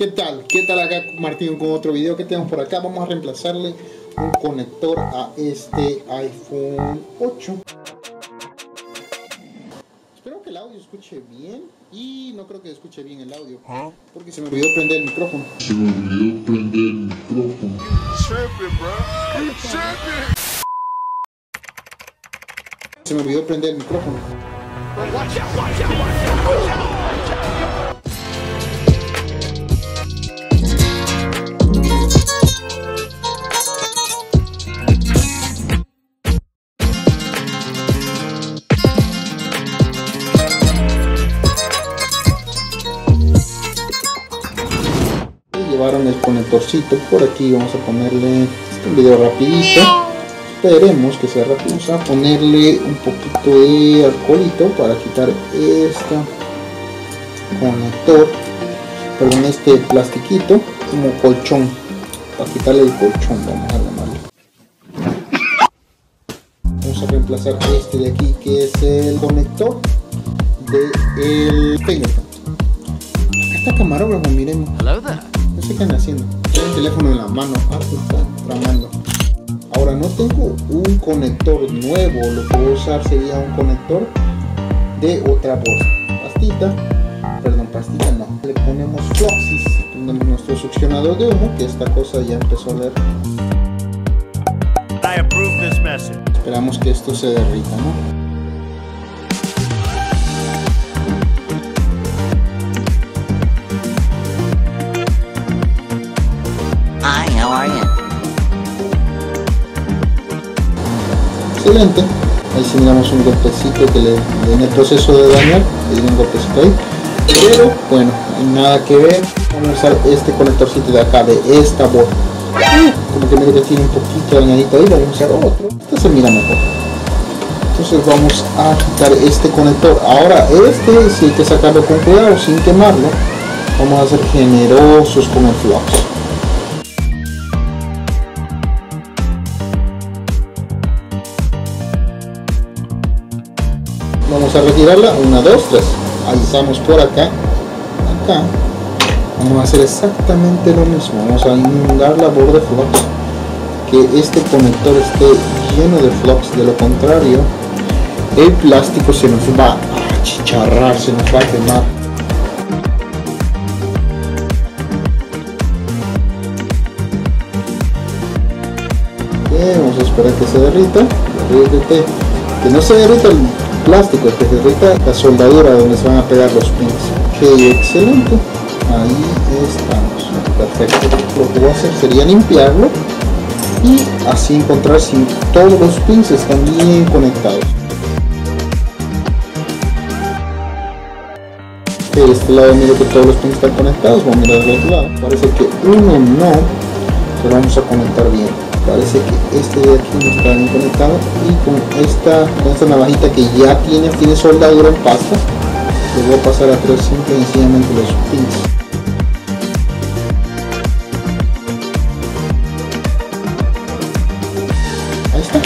¿Qué tal? ¿Qué tal acá Martín con otro video que tenemos por acá? Vamos a reemplazarle un conector a este iPhone 8. Espero que el audio escuche bien. Y no creo que escuche bien el audio, porque se me olvidó prender el micrófono. Llevaron el conectorcito por aquí. Vamos a ponerle un video rapidito, esperemos que sea rápido. Vamos a ponerle un poquito de alcoholito para quitar este plastiquito como colchón, para quitarle el colchón. Vamos a llamarlo, vamos a reemplazar este de aquí, que es el conector de el fingerprint. Acá está camarógrafo, miremos. No sé qué están haciendo. Tengo el teléfono en la mano. Está tramando. Ahora no tengo un conector nuevo. Lo que voy a usar sería un conector de otra bolsa. Pastita no. Le ponemos Floxis. Tenemos nuestro succionador de humo, que esta cosa ya empezó a leer. Esperamos que esto se derrita, ¿no? Excelente, ahí simulamos un golpecito que le en el proceso de dañar, le di un golpecito ahí, pero bueno, nada que ver. Vamos a usar este conectorcito de acá, de esta bolsa. Como que me tiene un poquito dañadito ahí, vamos a usar otro, este se mira mejor. Entonces vamos a quitar este conector. Ahora este sí hay que sacarlo con cuidado, sin quemarlo. Vamos a ser generosos con el flux. Vamos a retirarla, 1, 2, 3, alzamos por acá, vamos a hacer exactamente lo mismo. Vamos a inundar la borda de flux, que este conector esté lleno de flux, de lo contrario el plástico se nos va a achicharrar, se nos va a quemar. Bien, vamos a esperar que se derrita, que no se derrita el plástico, que se derrita la soldadura donde se van a pegar los pins. Ok, excelente, ahí estamos, perfecto. Lo que voy a hacer sería limpiarlo y así encontrar si todos los pins están bien conectados. Okay, de este lado miro que todos los pins están conectados. Vamos a mirar del otro lado, parece que uno no, pero vamos a conectar bien. Parece que este de aquí no está bien conectado, y con esta navajita que ya tiene soldadura en pasta, le voy a pasar a traer simple y sencillamente los pins. Ahí está,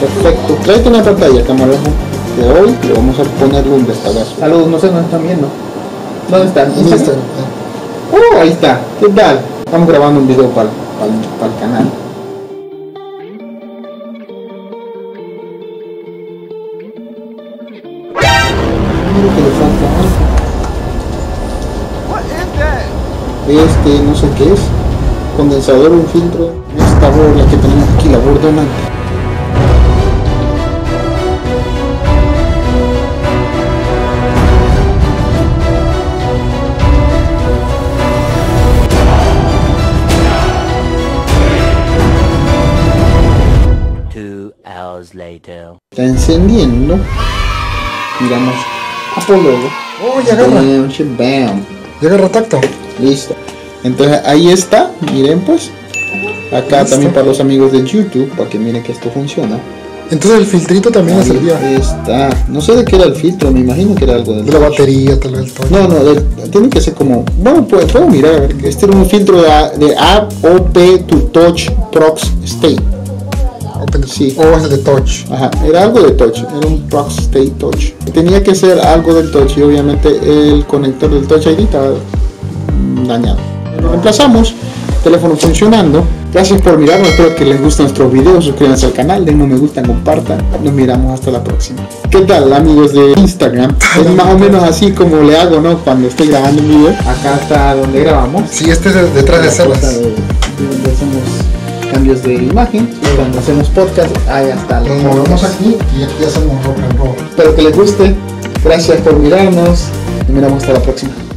perfecto. Tráete una pantalla, camarógrafo, de hoy le vamos a ponerle un destacazo. Saludos, no sé dónde están viendo. ¿Dónde están? ¿Dónde están? Oh, ahí está. ¿Qué tal? Estamos grabando un video para el canal. Este no sé qué es, condensador, un filtro. Esta borda que tenemos aquí, la borda blanca. Está encendiendo. Miramos a por luego. Oh, ya agarra. Bam. Ya agarra tacto. Listo. Entonces ahí está, miren pues. Acá listo. También para los amigos de YouTube, para que miren que esto funciona. Entonces el filtrito también le servía. Está. No sé de qué era el filtro, me imagino que era algo de la batería, tal vez. No, tiene que ser como. Bueno, pues puedo mirar, a ver. Este era un filtro de App OP to Touch Prox State. Sí. O es de touch. Ajá, era algo de touch, era un prox state touch. Tenía que ser algo del touch, y obviamente el conector del Touch ID estaba dañado. Lo reemplazamos, teléfono funcionando. Gracias por mirarnos, espero que les gusten nuestros videos, suscríbanse al canal, denle un me gusta, compartan, nos miramos hasta la próxima. ¿Qué tal, amigos de Instagram? Es más o menos así como le hago, ¿no? Cuando estoy grabando un video. Acá está donde grabamos. Sí, este es detrás de celas. Donde hacemos cambios de imagen, cuando hacemos podcast, ahí está. Nos movemos aquí y aquí hacemos rock and roll. Espero que les guste, gracias por mirarnos, nos miramos hasta la próxima.